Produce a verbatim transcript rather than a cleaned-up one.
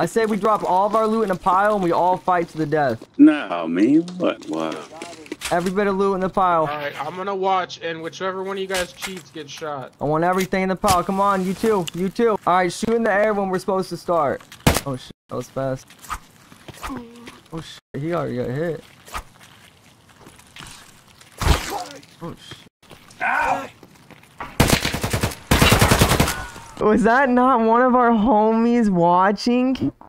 I say we drop all of our loot in a pile and we all fight to the death. No, man, what? Wow. Every bit of loot in the pile. Alright, I'm gonna watch, and whichever one of you guys cheats gets shot. I want everything in the pile. Come on, you too. You too. Alright, shoot in the air when we're supposed to start. Oh, shit. That was fast. Oh, shit. He already got hit. Oh, shit. Ah! Was that not one of our homies watching?